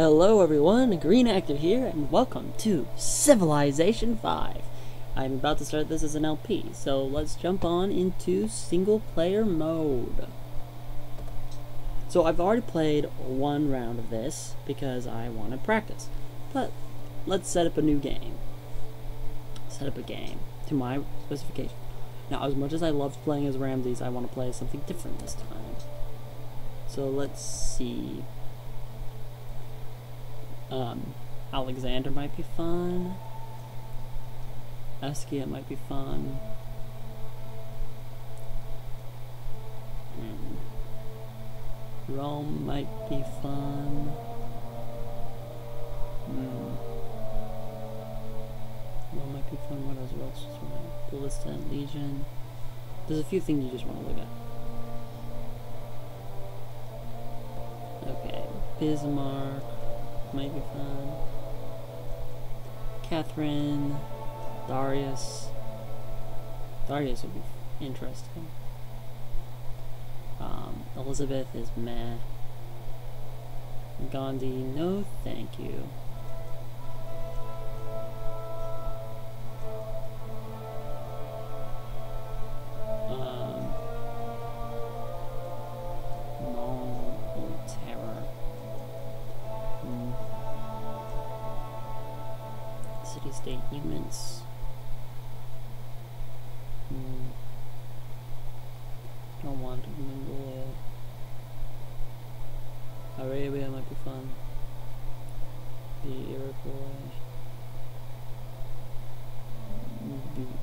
Hello everyone, Green Actor here, and welcome to Civilization V. I'm about to start this as an LP, so let's jump on into single player mode. So I've already played one round of this because I want to practice, but let's set up a new game. Set up a game to my specification. Now, as much as I loved playing as Ramesses, I want to play something different this time. So let's see. Alexander might be fun. Eskia might be fun. Rome might be fun. Rome might be fun. What else? Ballista and Legion. There's a few things you just want to look at. Okay, Bismarck might be fun. Catherine, Darius would be interesting. Elizabeth is meh. Gandhi, no thank you. City-state units. Don't want to Mongolia. Arabia might be fun. The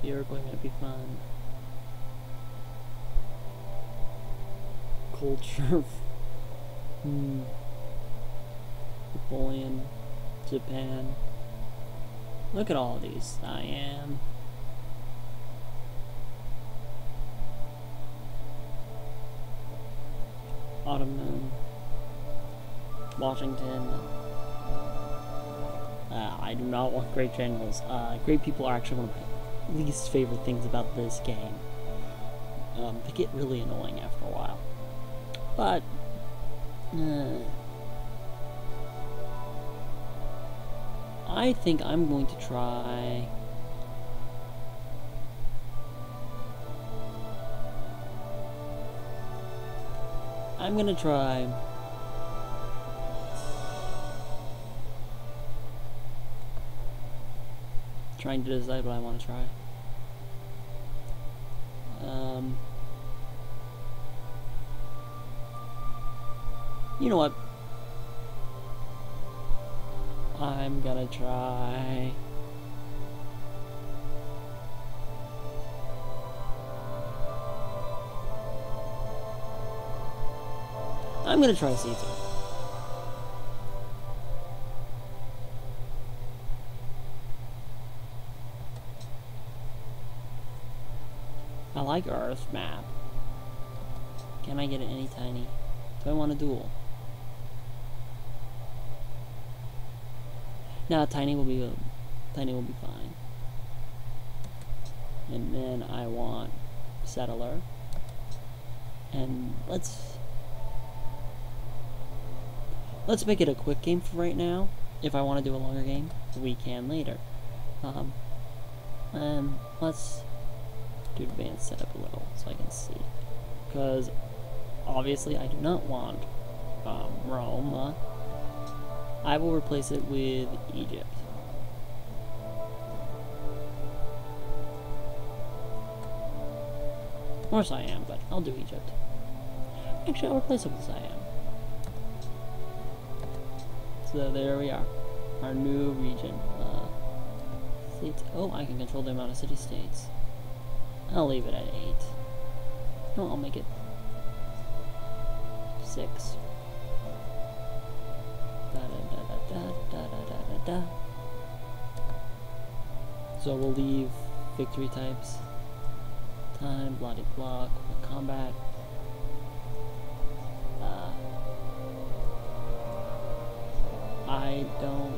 Iroquois might be fun. Culture. Napoleon. Japan. Look at all these. Siam. Ottoman. Washington. I do not want great generals. Great people are actually one of my least favorite things about this game. They get really annoying after a while. But... I think I'm going to try... Trying to decide what I want to try. You know what? I'm gonna try... Caesar. I like Earth map. Can I get it any tiny? Do I want a duel? No, tiny will be fine. And then I want settler. And let's make it a quick game for right now. If I want to do a longer game, we can later. Let's do advanced setup a little so I can see, because obviously I do not want Rome. I will replace it with Egypt. Or Siam, but I'll do Egypt. Actually, I'll replace it with Siam. So there we are. Our new region. States. Oh, I can control the amount of city-states. I'll leave it at 8. No, I'll make it 6. So we'll leave victory types, time, bloody block, combat, I don't...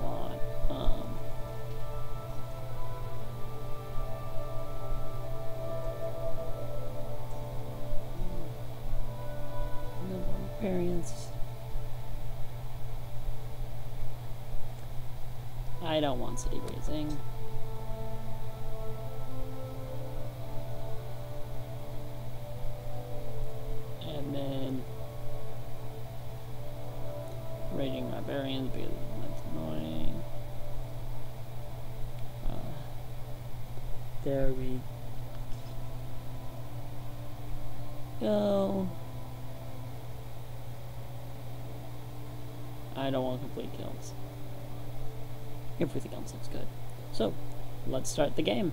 want, experience. I don't want city raising. And then raiding barbarians because that's annoying. There we go. I don't want complete kills. Everything else looks good. So, let's start the game.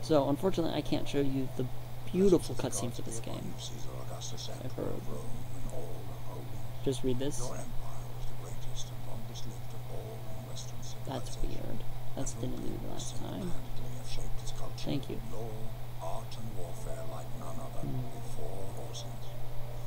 So, unfortunately, I can't show you the beautiful cutscene for this game. Just read this. That's weird. That's the new last time. Thank you.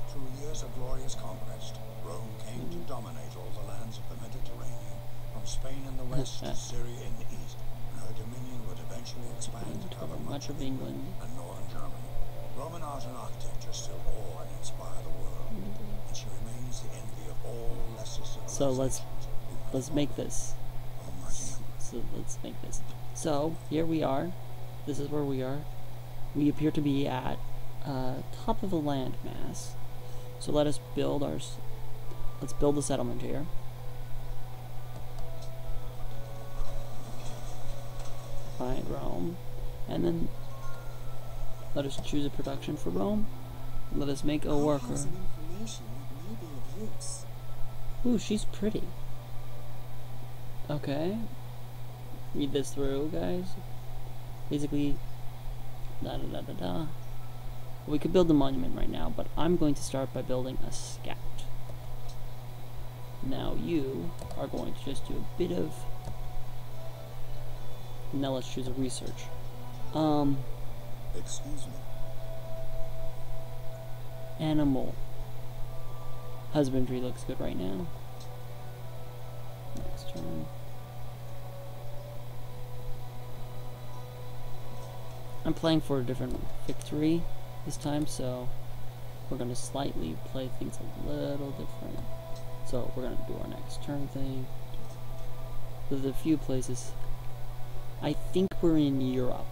Through years of glorious conquest, Rome came to dominate all the lands of the Mediterranean, from Spain in the west to Syria in the east, and her dominion would eventually expand to cover much of England and northern Germany. Roman art and architecture still awe and inspire the world, and she remains the envy of all lesser civilizations. So let's make this. So here we are. This is where we are. We appear to be at top of a landmass. So let's build a settlement here. Find Rome, and then let us choose a production for Rome. Let us make a worker. Ooh, she's pretty. Okay. Read this through, guys. Basically, we could build a monument right now, but I'm going to start by building a scout. Now you are going to just do a bit of... Now let's choose a research. Excuse me. Animal. Husbandry looks good right now. Next turn. I'm playing for a different victory this time, so we're going to slightly play things a little different. So we're going to do our next turn thing. There's a few places. I think we're in Europe,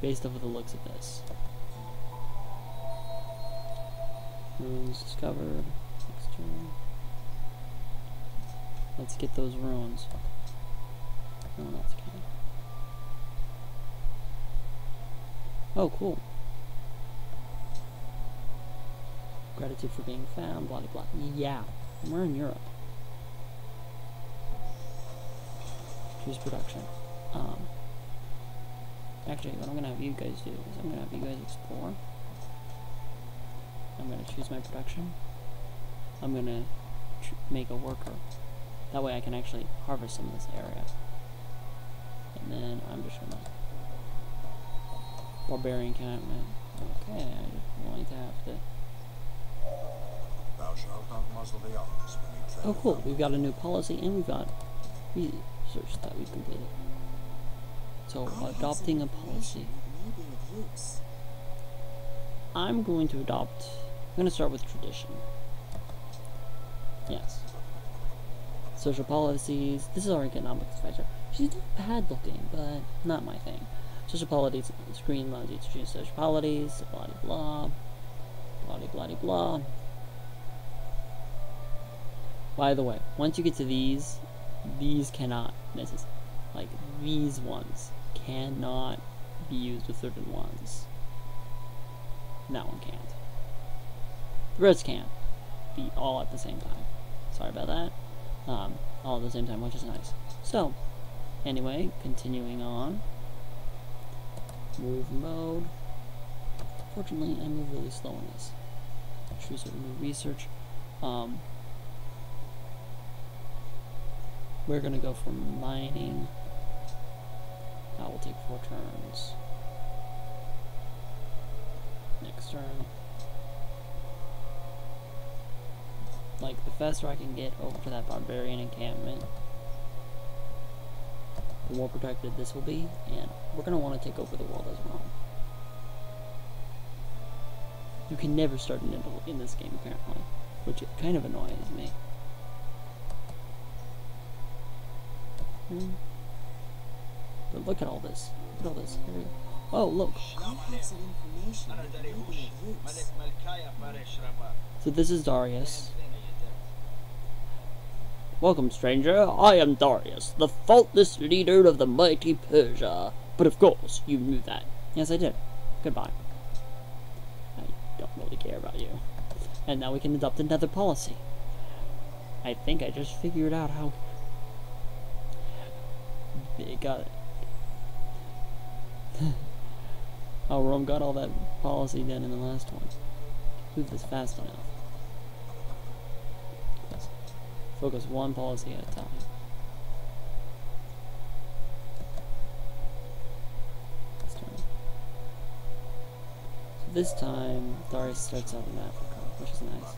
based off of the looks of this. Ruins discovered. Next turn. Let's get those ruins. No one else can. Oh, cool. Gratitude for being found, blah, blah, blah. Yeah, we're in Europe. Choose production. Actually, what I'm going to have you guys do is I'm going to have you guys explore. I'm going to choose my production. I'm going to make a worker. That way I can actually harvest some of this area. And then I'm just going to... Barbarian encampment. Okay, I'm going to have to... Thou shalt not muzzle the ox when you tread. Oh cool, we've got a new policy and we've got research that we've completed. So, adopting a policy. I'm going to adopt... I'm going to start with tradition. Yes. Social policies. This is our economics advisor. She's not bad looking, but not my thing. Social policies screen allows you to choose social policies, blah blah blah blah blah blah. By the way, once you get to these cannot these ones cannot be used with certain ones. That one can't. The rest can't be all at the same time. Sorry about that. All at the same time, which is nice. So anyway, continuing on. Move mode. Fortunately, I move really slow on this. Choose a new research. We're gonna go for mining. That will take 4 turns. Next turn. Like, the faster I can get over to that barbarian encampment, the more protected this will be, and we're going to want to take over the world as well. You can never start an interval in this game, apparently, which kind of annoys me. But look at all this. Look at all this. Oh, look. So this is Darius. Welcome, stranger. I am Darius, the faultless leader of the mighty Persia. But of course, you knew that. Yes, I did. Goodbye. I don't really care about you. And now we can adopt another policy. I think I just figured out how... It got it. Oh, Rome got all that policy done in the last one. Move this fast enough. Let's focus one policy at a time. This time, Darius starts out in Africa, which is nice.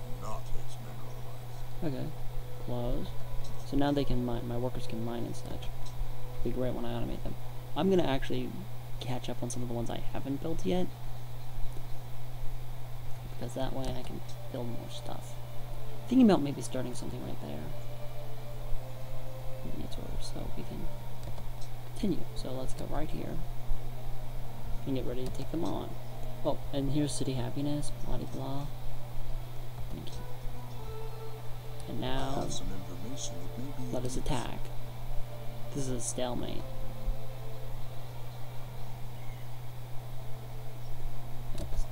Okay, close. So now they can mine, my workers can mine and such. Be great when I automate them. I'm gonna actually catch up on some of the ones I haven't built yet, because that way I can build more stuff. Thinking about maybe starting something right there. So we can continue. So let's go right here and get ready to take them on. Oh, and here's City Happiness, blah de blah. Thank you. And now, let us attack. This is a stalemate. Next.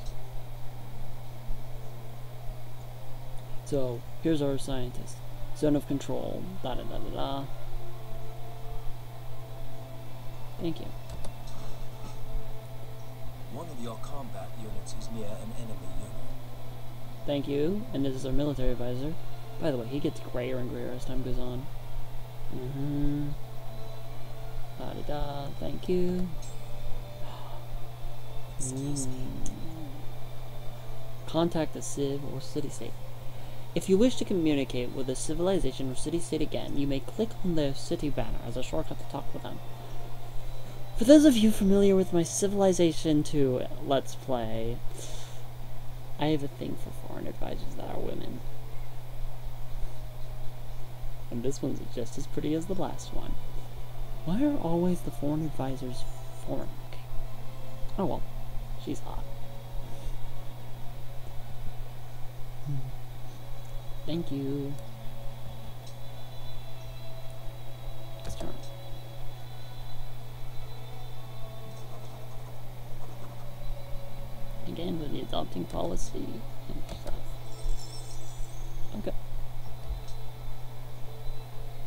So, here's our scientist. Zone of control, da da da da da. Thank you. One of your combat units is near an enemy unit. Thank you, and this is our military advisor. By the way, he gets grayer and grayer as time goes on. Da da da, thank you. Contact the civ or city-state. If you wish to communicate with a civilization or city-state again, you may click on their city banner as a shortcut to talk with them. For those of you familiar with my Civilization II Let's Play, I have a thing for foreign advisors that are women. And this one's just as pretty as the last one. Why are always the foreign advisors foreign? Okay. Oh well, she's hot. Thank you. Next turn. Again with the adopting policy and stuff. Okay.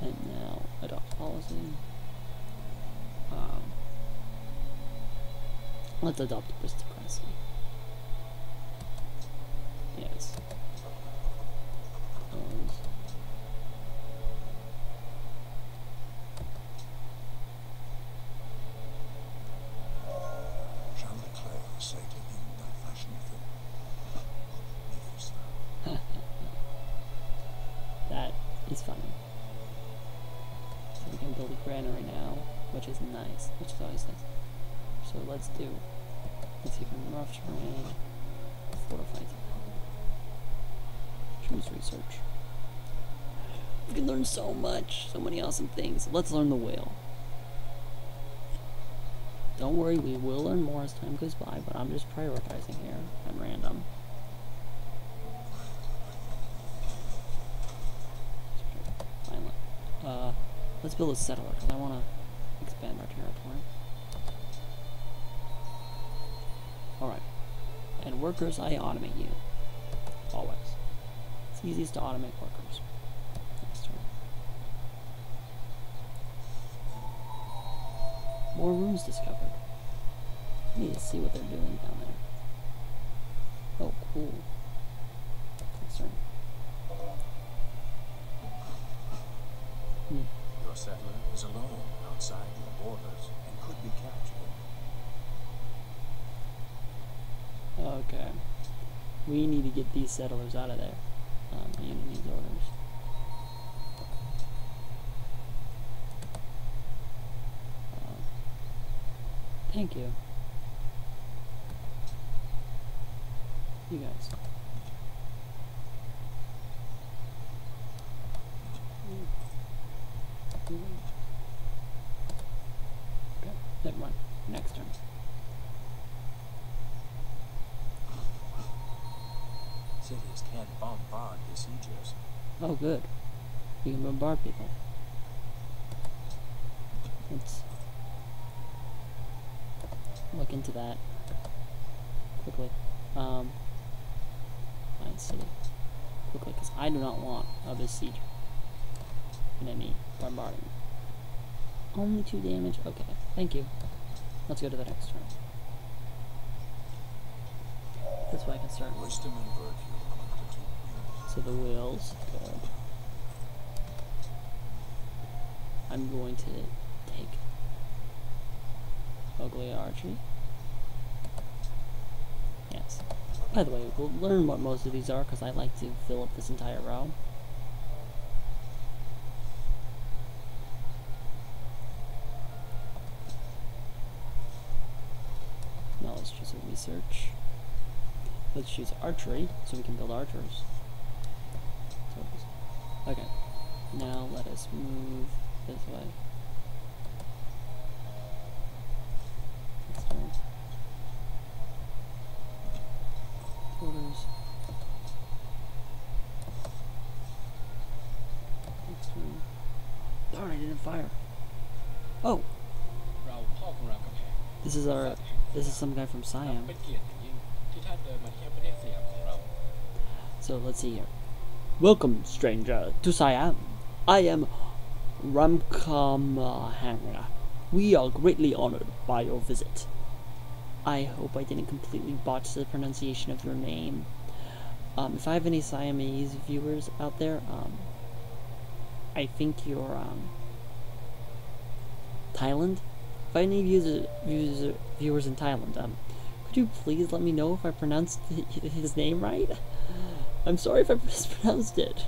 And now adopt policy. Let's adopt aristocracy. Yes. Which is always nice. So let's do. Let's see from rough terrain. Fortified. Choose research. We can learn so much, so many awesome things. Let's learn the whale. Don't worry, we will learn more as time goes by, but I'm just prioritizing here. I'm random. Finally. Let's build a settler, because I wanna expand our territory. Alright. And workers, I automate you. Always. It's easiest to automate workers. Next turn. More rooms discovered. I need to see what they're doing down there. Oh, cool. Next turn. Your settler is alone. Outside your borders and could be captured. Okay. We need to get these settlers out of there. The unit needs orders. Thank you. you guys. Okay, never mind. Next turn. Cities can't bombard the siegers. Oh, good. You can bombard people. Let's look into that quickly. Find city quickly, because I do not want other siege in any bombarding. Only 2 damage. Okay, thank you. Let's go to the next turn. This way I can start. So the wheels. Good. I'm going to take ugly archery. Yes. By the way, we'll learn what most of these are because I like to fill up this entire row. Now let's choose a research. Let's choose archery so we can build archers. Okay. Now let us move this way. Let's turn. Orders. Let's turn. Darn, I didn't fire. Oh! This is some guy from Siam. So let's see here. Welcome, stranger, to Siam. I am Ramkhamhaeng. We are greatly honored by your visit. I hope I didn't completely botch the pronunciation of your name. If I have any Siamese viewers out there, I think you're Thailand. If I have any viewers in Thailand, could you please let me know if I pronounced his name right? I'm sorry if I mispronounced it.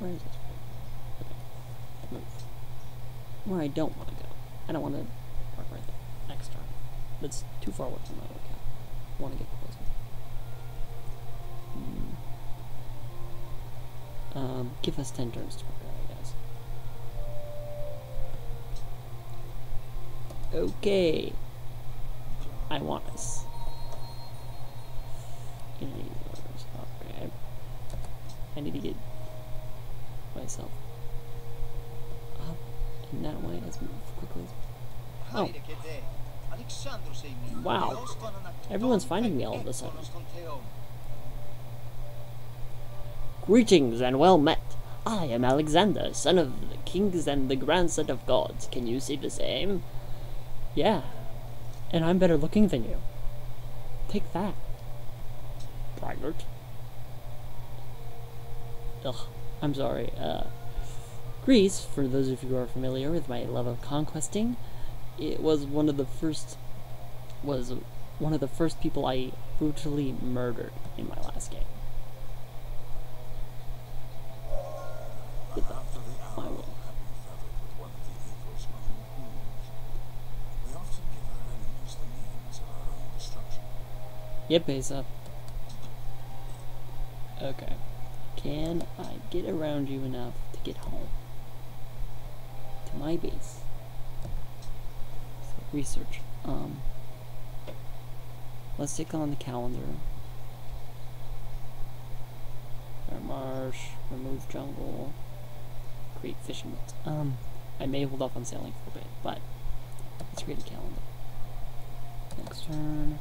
Where is it? Okay. Move. Where I don't want to go. I don't want to park right there. Next turn. That's too far away from my locale. I want to get closer. Give us 10 turns to park right, I guess. Okay. I want us. Okay. I need to get myself up in that way as quickly as. Oh! Wow! Everyone's finding me all of a sudden. Greetings and well met! I am Alexander, son of the kings and the grandson of gods. Can you see the same? Yeah. And I'm better looking than you. Take that. Braggart. Ugh. I'm sorry. Greece, for those of you who are familiar with my love of conquesting, it was one of the first people I brutally murdered in my last game. Yep, base up. Okay. Can I get around you enough to get home? To my base. So, research. Let's take on the calendar. Fair marsh, remove jungle, create fishing boats. I may hold off on sailing for a bit, but let's create a calendar. Next turn.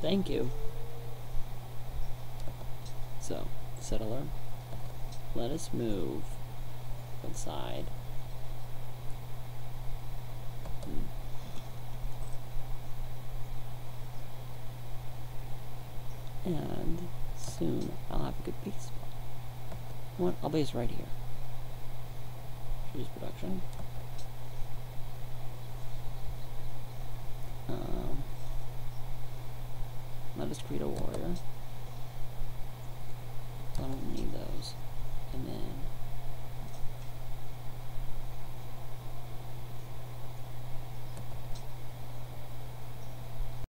Thank you. So, settler, let us move one side. And soon I'll have a good base spot. You know what? I'll base right here. Choose production. discreet a warrior.